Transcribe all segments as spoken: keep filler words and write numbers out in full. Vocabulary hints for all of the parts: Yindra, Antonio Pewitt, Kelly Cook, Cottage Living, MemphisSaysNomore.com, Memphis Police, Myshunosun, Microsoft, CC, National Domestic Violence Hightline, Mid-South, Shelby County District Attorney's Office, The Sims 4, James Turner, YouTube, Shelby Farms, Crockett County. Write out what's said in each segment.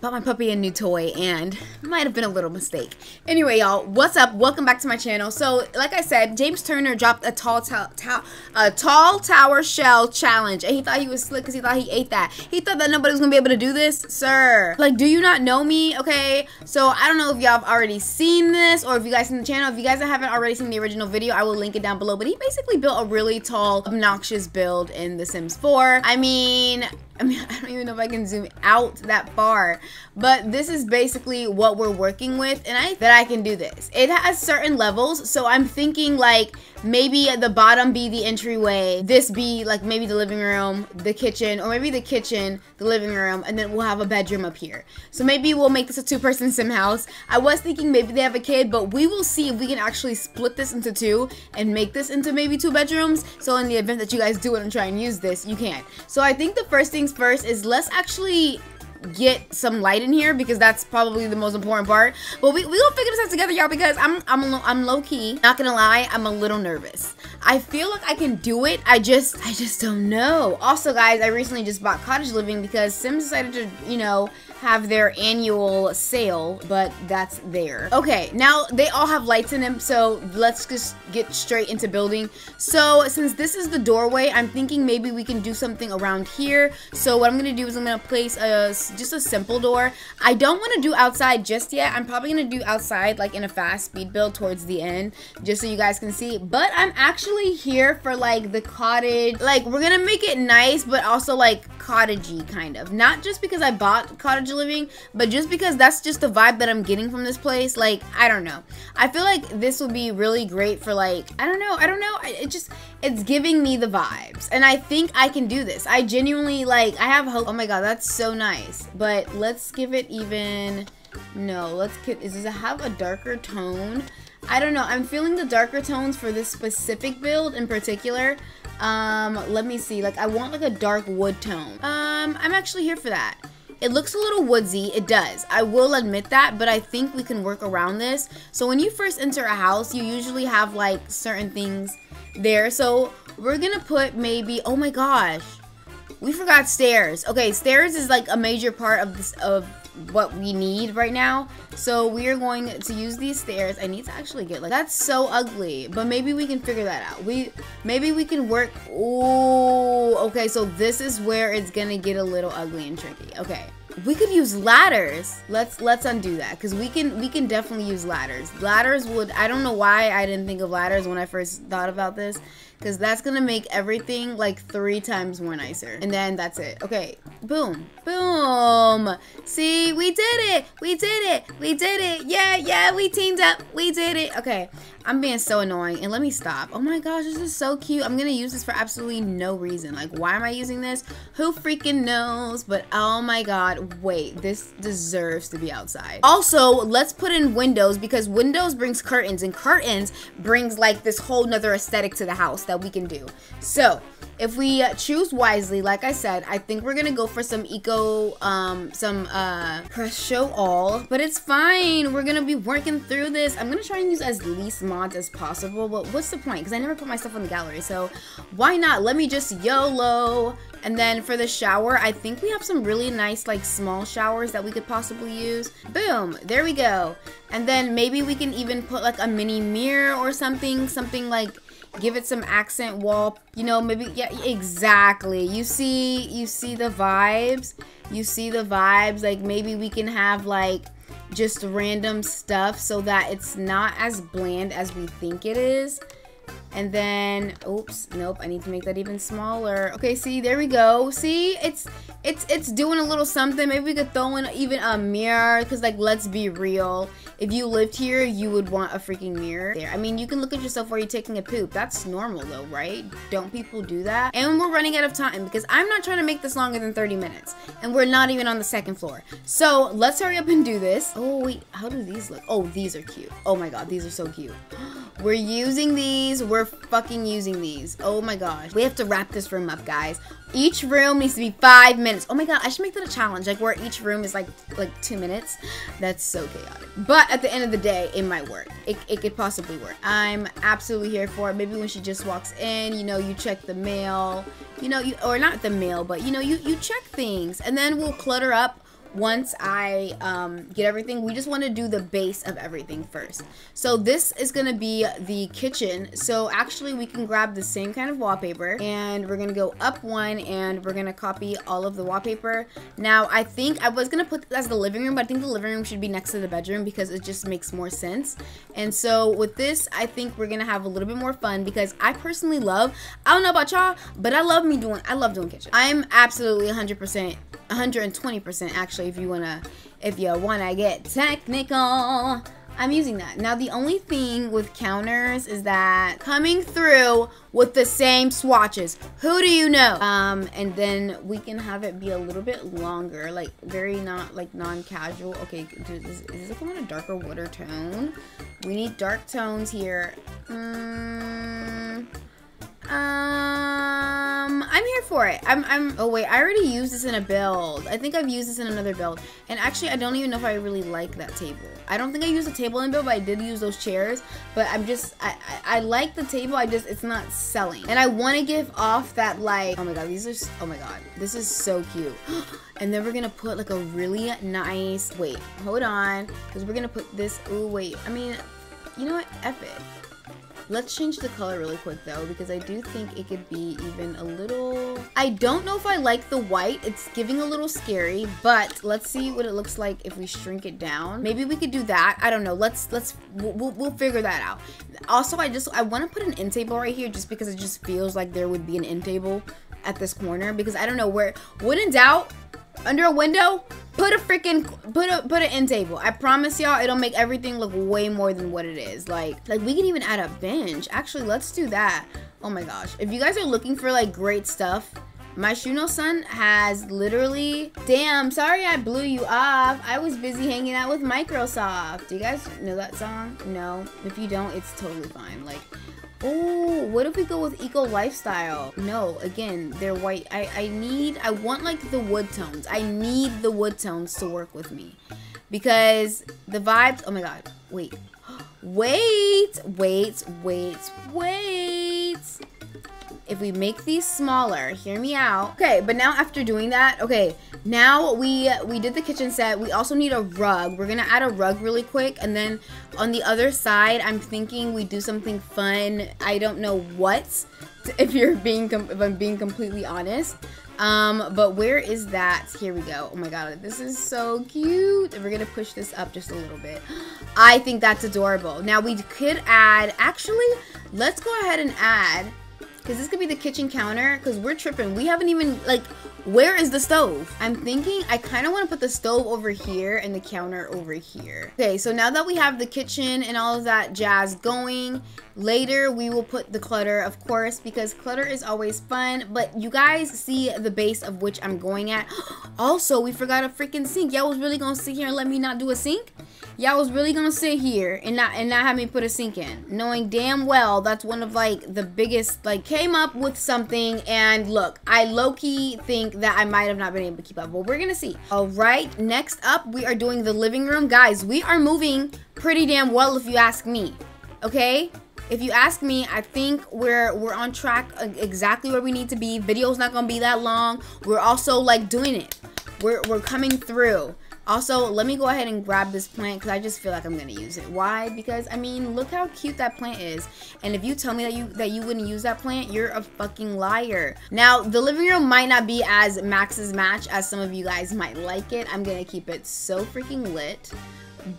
Bought my puppy a new toy and might have been a little mistake. Anyway, y'all, what's up? Welcome back to my channel. So, like I said, James Turner dropped a tall, a tall tower shell challenge, and he thought he was slick because he thought he ate that. He thought that nobody was gonna be able to do this, sir. Like, do you not know me? Okay. So I don't know if y'all have already seen this or if you guys seen the channel. If you guys haven't already seen the original video, I will link it down below. But he basically built a really tall, obnoxious build in The Sims four. I mean. I mean, I don't even know if I can zoom out that far, but this is basically what we're working with, and I that I can do this. It has certain levels, so I'm thinking like maybe at the bottom be the entryway, this be like maybe the living room, the kitchen, or maybe the kitchen, the living room, and then we'll have a bedroom up here. So maybe we'll make this a two-person sim house. I was thinking maybe they have a kid, but we will see if we can actually split this into two and make this into maybe two bedrooms. So in the event that you guys do want to try and use this, you can. So I think the first thing first is let's actually get some light in here, because that's probably the most important part. But we, we gonna figure this out together, y'all, because I'm, I'm, I'm low-key, not gonna lie, I'm a little nervous. I feel like I can do it, I just, I just don't know. Also, guys, I recently just bought Cottage Living because Sims decided to, you know, have their annual sale, but that's there. Okay, now they all have lights in them, so let's just get straight into building. So since this is the doorway, I'm thinking maybe we can do something around here. So what I'm gonna do is I'm gonna place a, just a simple door. I don't wanna do outside just yet. I'm probably gonna do outside like in a fast speed build towards the end, just so you guys can see. But I'm actually here for like the cottage, like we're gonna make it nice, but also like cottagey kind of. Not just because I bought Cottage Living, but just because that's just the vibe that I'm getting from this place. Like, I don't know, I feel like this would be really great for like, I don't know, I don't know, I, it just, it's giving me the vibes, and I think I can do this. I genuinely, like, I have hope. Oh my god, that's so nice. But let's give it even, no, let's get, does it have a darker tone? I don't know, I'm feeling the darker tones for this specific build in particular. Um, let me see, like, I want like a dark wood tone. Um, I'm actually here for that. It looks a little woodsy, it does. I will admit that, but I think we can work around this. So when you first enter a house, you usually have like certain things there. So we're gonna put maybe, oh my gosh, we forgot stairs. Okay, stairs is like a major part of this, of what we need right now. So we are going to use these stairs. I need to actually get like, that's so ugly, but maybe we can figure that out. We, maybe we can work, ooh, okay, so this is where it's gonna get a little ugly and tricky. Okay, we could use ladders. Let's, let's undo that, because we can, we can definitely use ladders. Ladders would, I don't know why I didn't think of ladders when I first thought about this, because that's gonna make everything like three times more nicer. And then that's it. Okay, boom, boom. See, we did it, we did it, we did it. Yeah, yeah, we teamed up, we did it. Okay, I'm being so annoying, and let me stop. Oh my gosh, this is so cute. I'm gonna use this for absolutely no reason. Like, why am I using this? Who freaking knows? But oh my god, wait, this deserves to be outside. Also, let's put in windows, because windows brings curtains, and curtains brings like this whole nother aesthetic to the house that we can do. So if we choose wisely, like I said, I think we're gonna go for some eco, um, some uh, press show all, but it's fine. We're gonna be working through this. I'm gonna try and use as least mods as possible, but what's the point? Because I never put my stuff on the gallery, so why not? Let me just YOLO. And then for the shower, I think we have some really nice, like, small showers that we could possibly use. Boom, there we go. And then maybe we can even put like a mini mirror or something, something like, give it some accent wall, you know, maybe, yeah, exactly. You see, you see the vibes, you see the vibes, like maybe we can have like just random stuff so that it's not as bland as we think it is. And then, oops, nope, I need to make that even smaller. Okay, see, there we go. See, it's it's it's doing a little something. Maybe we could throw in even a mirror, because like, let's be real, if you lived here, you would want a freaking mirror there. I mean, you can look at yourself while you're taking a poop. That's normal though, right? Don't people do that? And we're running out of time, because I'm not trying to make this longer than thirty minutes, and we're not even on the second floor. So let's hurry up and do this. Oh wait, how do these look? Oh, these are cute. Oh my god, these are so cute. We're using these. We're fucking using these. Oh my gosh. We have to wrap this room up, guys. Each room needs to be five minutes. Oh my god, I should make that a challenge. Like, where each room is like like two minutes. That's so chaotic. But at the end of the day, it might work. It, it could possibly work. I'm absolutely here for it. Maybe when she just walks in, you know, you check the mail. You know, you, or not the mail, but you know, you, you check things. And then we'll clutter up once I um, get everything, we just want to do the base of everything first. So this is going to be the kitchen. So actually we can grab the same kind of wallpaper, and we're going to go up one, and we're going to copy all of the wallpaper. Now I think I was going to put this as the living room, but I think the living room should be next to the bedroom because it just makes more sense. And so with this, I think we're going to have a little bit more fun because I personally love, I don't know about y'all, but I love me doing, I love doing kitchen. I'm absolutely one hundred percent, one hundred twenty percent actually, if you wanna, if you wanna get technical. I'm using that. Now the only thing with counters is that coming through with the same swatches. Who do you know? Um, and then we can have it be a little bit longer, like very not like non-casual. Okay, is, is this like a darker water tone? We need dark tones here. Mm, um, I'm here for it. I'm, I'm, oh wait, I already used this in a build. I think I've used this in another build. And actually, I don't even know if I really like that table. I don't think I used a table in build, but I did use those chairs. But I'm just, I, I, I like the table, I just, it's not selling. And I wanna give off that like, oh my God, these are, oh my God, this is so cute. And then we're gonna put like a really nice, wait, hold on. Cause we're gonna put this, oh wait, I mean, you know what, F it. Let's change the color really quick though, because I do think it could be even a little... I don't know if I like the white. It's giving a little scary, but let's see what it looks like if we shrink it down. Maybe we could do that. I don't know. Let's, let's, we'll, we'll figure that out. Also, I just, I want to put an end table right here just because it just feels like there would be an end table at this corner, because I don't know where, when in doubt, under a window, put a freaking put a put an end table. I promise y'all, it'll make everything look way more than what it is. Like, like we can even add a bench. Actually, let's do that. Oh my gosh! If you guys are looking for like great stuff, Myshunosun has literally. Damn, sorry I blew you off. I was busy hanging out with Microsoft. Do you guys know that song? No. If you don't, it's totally fine. Like. Oh, what if we go with eco lifestyle? No, again, they're white. I, I need, I want like the wood tones. I need the wood tones to work with me because the vibes, oh my God, wait, wait, wait, wait, wait. If we make these smaller, hear me out. Okay, but now after doing that, okay, now we we did the kitchen set. We also need a rug. We're gonna add a rug really quick, and then on the other side, I'm thinking we do something fun. I don't know what, if you're being, if I'm being completely honest. Um, but where is that? Here we go. Oh my God, this is so cute. And we're gonna push this up just a little bit. I think that's adorable. Now we could add, actually, let's go ahead and add, because this could be the kitchen counter, because we're tripping. We haven't even, like, where is the stove? I'm thinking I kind of want to put the stove over here and the counter over here. Okay, so now that we have the kitchen and all of that jazz going, later we will put the clutter, of course, because clutter is always fun, but you guys see the base of which I'm going at. Also, we forgot a freaking sink. Y'all was really going to sit here and let me not do a sink? Y'all was really gonna sit here and not and not have me put a sink in, knowing damn well that's one of like the biggest, like, came up with something, and look, I low-key think that I might have not been able to keep up, but we're gonna see. All right, next up we are doing the living room. Guys, we are moving pretty damn well if you ask me, okay? If you ask me, I think we're we're on track exactly where we need to be. Video's not gonna be that long. We're also like doing it. We're, we're coming through. Also, let me go ahead and grab this plant because I just feel like I'm gonna use it. Why? Because I mean, look how cute that plant is. And if you tell me that you that you wouldn't use that plant, you're a fucking liar. Now, the living room might not be as Max's match as some of you guys might like it. I'm gonna keep it so freaking lit,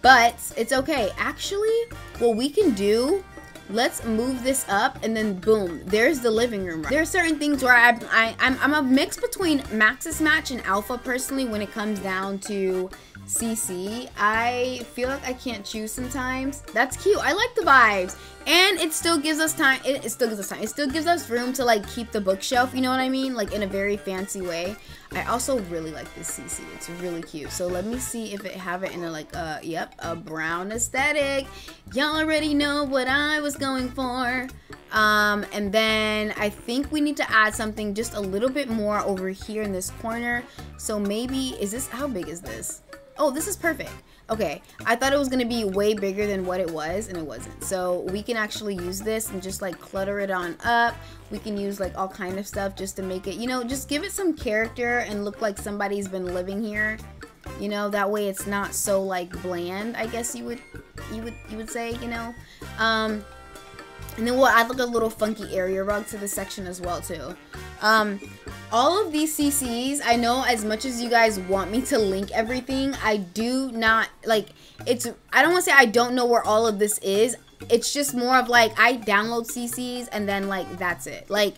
but it's okay. Actually, what we can do, let's move this up, and then boom, there's the living room. There are certain things where I, I, I'm, I'm a mix between Max's match and Alpha, personally, when it comes down to C C. I feel like I can't choose sometimes. That's cute. I like the vibes. And it still gives us time. It, it still gives us time. It still gives us room to, like, keep the bookshelf, you know what I mean? Like, in a very fancy way. I also really like this C C. It's really cute. So let me see if it have it in a, like, uh, yep, a brown aesthetic. Y'all already know what I was going for. Um, and then I think we need to add something just a little bit more over here in this corner. So maybe, is this, how big is this? Oh, this is perfect. Okay, I thought it was gonna be way bigger than what it was, and it wasn't. So we can actually use this and just like clutter it on up. We can use like all kind of stuff just to make it, you know, just give it some character and look like somebody's been living here. You know, that way it's not so like bland, I guess you would you would you would say, you know. Um and then we'll add like a little funky area rug to this section as well too. Um all of these C Cs, I know as much as you guys want me to link everything, I do not like it's I don't want to say I don't know where all of this is. It's just more of like I download C Cs and then like that's it. Like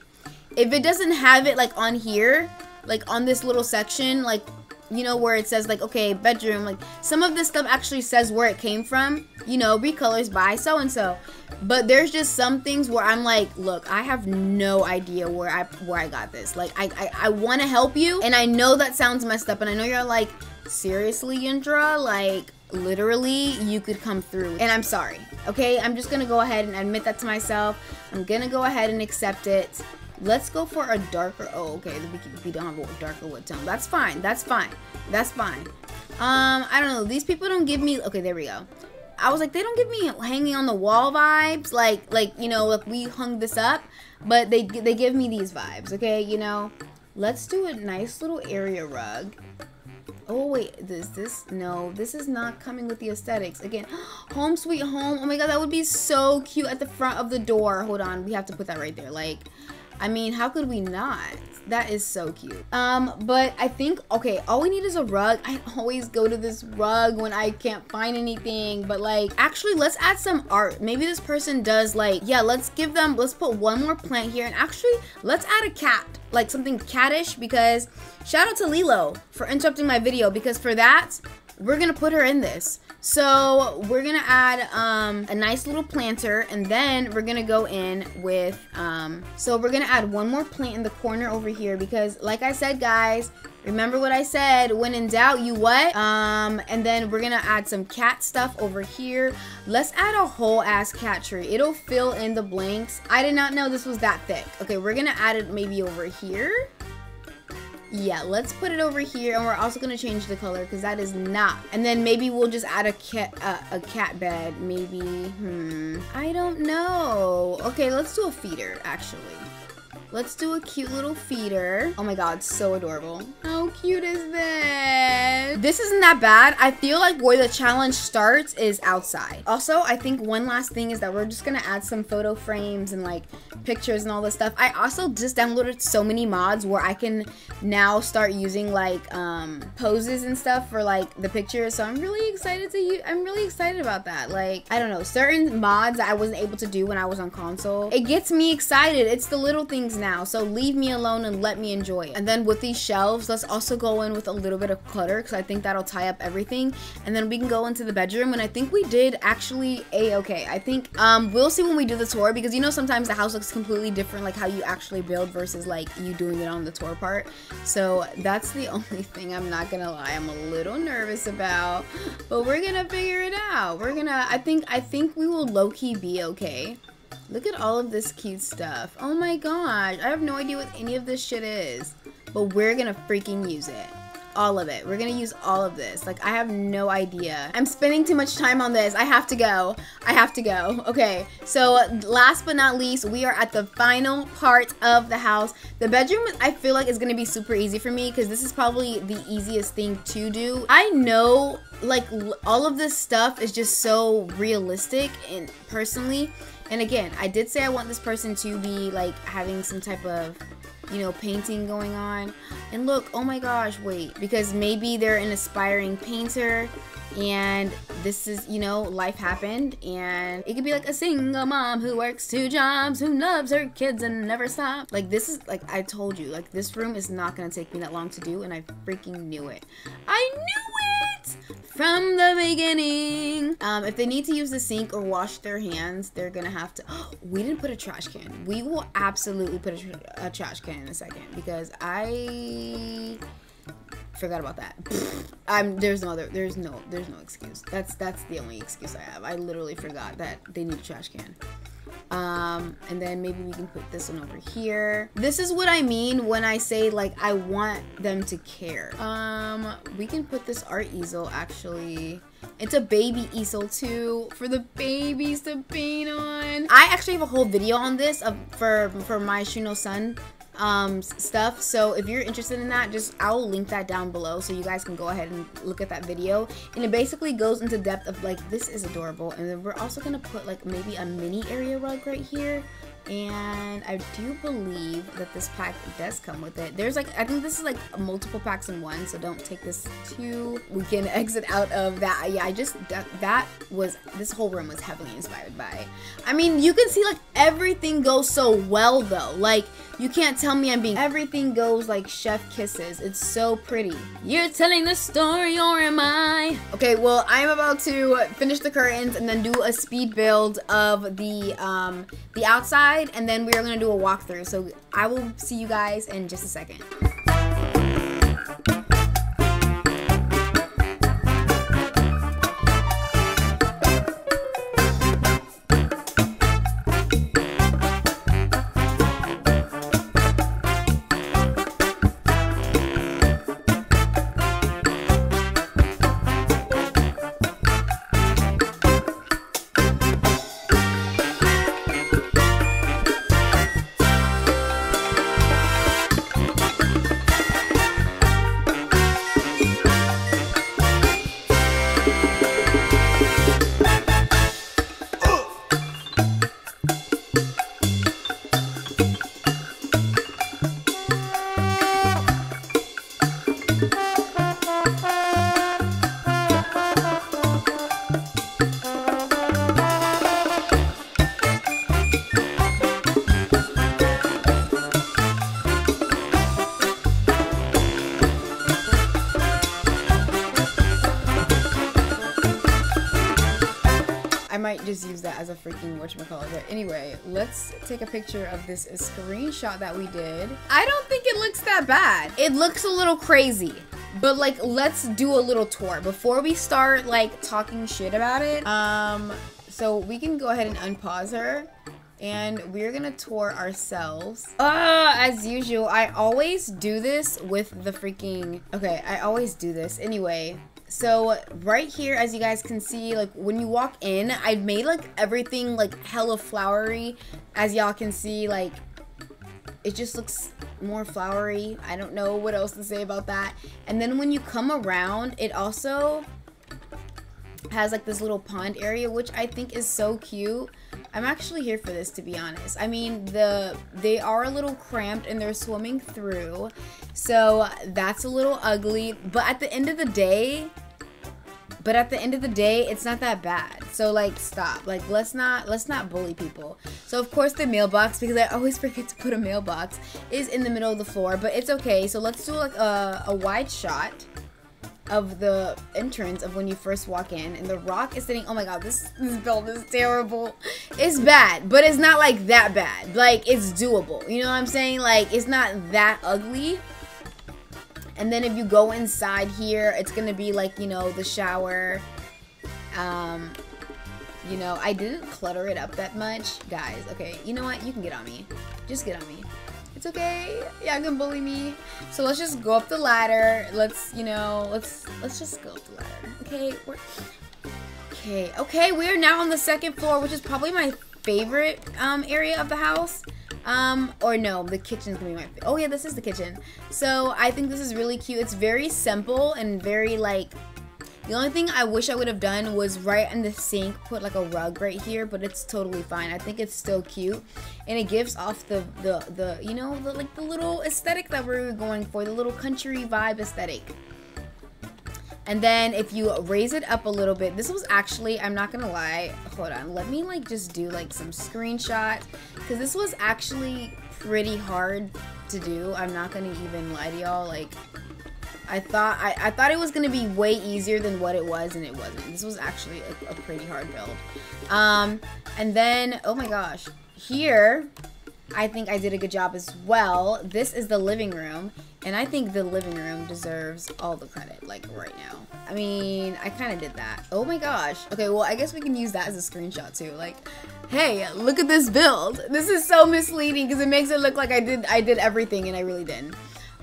if it doesn't have it like on here, like on this little section, like you know, where it says like, okay, bedroom, like some of this stuff actually says where it came from, you know, recolors by so-and-so. But there's just some things where I'm like, look, I have no idea where I where I got this. Like I I, I wanna help you, and I know that sounds messed up, and I know you're like, seriously, Yindra, like literally you could come through. And I'm sorry, okay? I'm just gonna go ahead and admit that to myself. I'm gonna go ahead and accept it. Let's go for a darker, oh, okay, we don't have a darker wood tone. That's fine, that's fine, that's fine. Um, I don't know, these people don't give me, okay, there we go. I was like, they don't give me hanging on the wall vibes, like, like you know, like we hung this up, but they, they give me these vibes, okay, you know. Let's do a nice little area rug. Oh, wait, this, this, no, this is not coming with the aesthetics. Again, home sweet home, oh my God, that would be so cute at the front of the door. Hold on, we have to put that right there, like. I mean, how could we not? That is so cute. Um, but I think, okay, all we need is a rug. I always go to this rug when I can't find anything, but like, actually let's add some art. Maybe this person does like, yeah, let's give them, let's put one more plant here, and actually let's add a cat, like something cattish, because shout out to Lilo for interrupting my video, because for that, we're gonna put her in this. So we're gonna add um, a nice little planter, and then we're gonna go in with, um, so we're gonna add one more plant in the corner over here, because like I said, guys, remember what I said, when in doubt, you what? Um, and then we're gonna add some cat stuff over here. Let's add a whole ass cat tree. It'll fill in the blanks. I did not know this was that thick. Okay, we're gonna add it maybe over here. Yeah, let's put it over here, and we're also gonna change the color because that is not. And then maybe we'll just add a cat, uh, a cat bed, maybe. Hmm, I don't know. Okay, let's do a feeder actually. Let's do a cute little feeder. Oh my God, so adorable. How cute is this? This isn't that bad. I feel like where the challenge starts is outside. Also, I think one last thing is that we're just gonna add some photo frames and like pictures and all this stuff. I also just downloaded so many mods where I can now start using like um, poses and stuff for like the pictures. So I'm really excited to use, I'm really excited about that. Like, I don't know, certain mods that I wasn't able to do when I was on console. It gets me excited. It's the little things now. So leave me alone and let me enjoy it. And then with these shelves, let's also go in with a little bit of clutter because I think that'll tie up everything. And then we can go into the bedroom, and I think we did actually a-okay. I think um, we'll see when we do the tour, because you know sometimes the house looks completely different, like how you actually build versus like you doing it on the tour part. So that's the only thing I'm not gonna lie I'm a little nervous about, but we're gonna figure it out. We're gonna I think I think we will low-key be okay. Look at all of this cute stuff. Oh my gosh, I have no idea what any of this shit is, but we're gonna freaking use it. All of it. We're gonna use all of this. Like, I have no idea. I'm spending too much time on this. I have to go. I have to go. Okay, so last but not least, we are at the final part of the house. The bedroom, I feel like, is gonna be super easy for me because this is probably the easiest thing to do. I know, like, all of this stuff is just so realistic, and personally, and again, I did say I want this person to be, like, having some type of, you know, painting going on. And look, oh my gosh, wait, because maybe they're an aspiring painter, and this is, you know, life happened, and it could be like a single mom who works two jobs, who loves her kids and never stops. Like, this is, like, I told you, like, this room is not gonna take me that long to do, and I freaking knew it. I knew it from the beginning. Um, if they need to use the sink or wash their hands, they're gonna have to, oh, we didn't put a trash can. We will absolutely put a, tr a trash can in a second, because I forgot about that. I'm there's no other there's no there's no excuse. That's that's the only excuse I have. I literally forgot that they need a trash can. Um, and then maybe we can put this one over here. This is what I mean when I say, like, I want them to care. Um, we can put this art easel, actually. It's a baby easel, too, for the babies to paint on. I actually have a whole video on this of, for, for Myshunosun um, stuff. So if you're interested in that, just I'll link that down below so you guys can go ahead and look at that video. And it basically goes into depth of like, this is adorable. And then we're also gonna put like maybe a mini area rug right here. And I do believe that this pack does come with it. There's like, I think this is like multiple packs in one, so don't take this too. We can exit out of that. Yeah, I just, that, that was, this whole room was heavily inspired by it. I mean, you can see like everything goes so well though. Like, you can't tell me I'm being, everything goes like chef kisses. It's so pretty. You're telling the story, or am I? Okay, well, I'm about to finish the curtains and then do a speed build of the, um, the outside. And then we are going to do a walkthrough. So I will see you guys in just a second. Might just use that as a freaking whatchamacallit, but anyway, let's take a picture of this screenshot that we did. I don't think it looks that bad. It looks a little crazy, but like, let's do a little tour before we start like talking shit about it. Um, so we can go ahead and unpause her, and we're gonna tour ourselves. Uh, as usual, I always do this with the freaking, okay, I always do this anyway. So right here, as you guys can see, like when you walk in, I made like everything like hella flowery. As y'all can see, like it just looks more flowery. I don't know what else to say about that. And then when you come around, it also has like this little pond area, which I think is so cute. I'm actually here for this, to be honest. I mean, the they are a little cramped and they're swimming through, so that's a little ugly, but at the end of the day, but at the end of the day, it's not that bad. So like, stop, like let's not, let's not bully people. So of course the mailbox, because I always forget to put a mailbox, is in the middle of the floor, but it's okay. So let's do like a, a wide shot of the entrance of when you first walk in, and the rock is sitting, oh my god, this, this build is terrible. It's bad, but it's not like that bad. Like, it's doable, you know what I'm saying? Like, it's not that ugly. And then if you go inside here, it's gonna be like, you know, the shower. Um, you know, I didn't clutter it up that much. Guys, okay, you know what? You can get on me. Just get on me. It's okay, y'all can bully me. So let's just go up the ladder. Let's, you know, let's let's just go up the ladder. Okay, we're okay. Okay, we are now on the second floor, which is probably my favorite um, area of the house. Um, or no, the kitchen's gonna be my. Oh yeah, this is the kitchen. So I think this is really cute. It's very simple and very like. The only thing I wish I would have done was right in the sink, put like a rug right here, but it's totally fine. I think it's still cute, and it gives off the, the, the you know, the, like the little aesthetic that we were going for, the little country vibe aesthetic. And then if you raise it up a little bit, this was actually, I'm not gonna lie, hold on, let me like just do like some screenshots, because this was actually pretty hard to do. I'm not gonna even lie to y'all, like. I thought I, I thought it was gonna be way easier than what it was, and it wasn't. This was actually a, a pretty hard build. Um, and then, oh my gosh, here, I think I did a good job as well. This is the living room, and I think the living room deserves all the credit, like right now. I mean, I kind of did that. Oh my gosh. Okay, well, I guess we can use that as a screenshot too. Like, hey, look at this build. This is so misleading because it makes it look like I did I did everything, and I really didn't.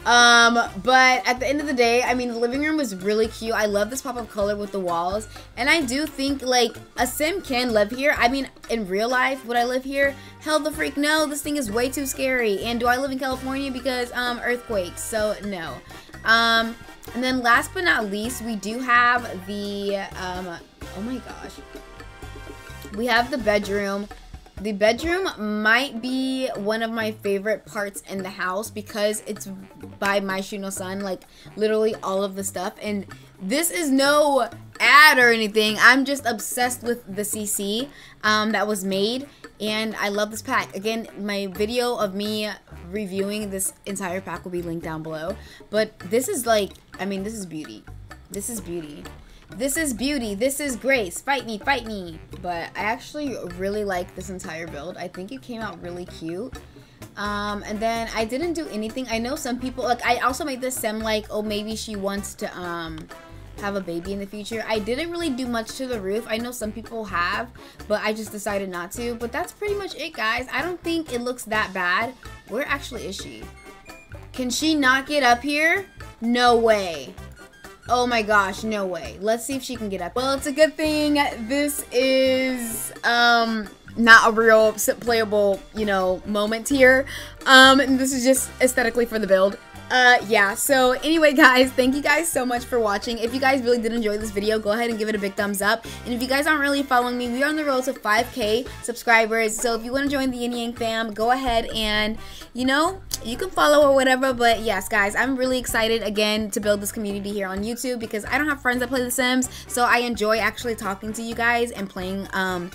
Um, but at the end of the day, I mean, the living room was really cute. I love this pop-up color with the walls. And I do think, like, a sim can live here. I mean, in real life, would I live here? Hell the freak no, this thing is way too scary. And do I live in California? Because, um, earthquakes, so no. Um, and then last but not least, we do have the, um, oh my gosh. We have the bedroom. The bedroom might be one of my favorite parts in the house because it's by Myshunosun, like literally all of the stuff. And this is no ad or anything. I'm just obsessed with the C C um, that was made, and I love this pack. Again, my video of me reviewing this entire pack will be linked down below. But this is like, I mean, this is beauty. This is beauty. This is beauty. This is grace. Fight me, fight me. But I actually really like this entire build. I think it came out really cute. Um, and then I didn't do anything. I know some people, like, I also made this sim like, oh, maybe she wants to um, have a baby in the future. I didn't really do much to the roof. I know some people have, but I just decided not to. But that's pretty much it, guys. I don't think it looks that bad. Where actually is she? Can she not get up here? No way. Oh my gosh, no way. Let's see if she can get up. Well, it's a good thing this is um, not a real playable, you know, moment here. Um, and this is just aesthetically for the build. Uh, yeah, so anyway, guys, thank you guys so much for watching. If you guys really did enjoy this video, go ahead and give it a big thumbs up. And if you guys aren't really following me, we are on the road to five K subscribers. So if you want to join the Yin Yang fam, go ahead and, you know, you can follow or whatever. But yes, guys, I'm really excited again to build this community here on YouTube because I don't have friends that play The Sims. So I enjoy actually talking to you guys and playing, um...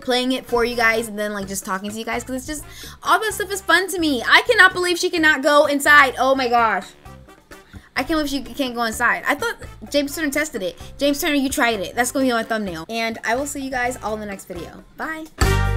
playing it for you guys, and then like just talking to you guys, because it's just all that stuff is fun to me. I cannot believe she cannot go inside. Oh my gosh, I can't believe she can't go inside. I thought James Turner tested it. James Turner, you tried it. That's gonna be on my thumbnail, and I will see you guys all in the next video. Bye.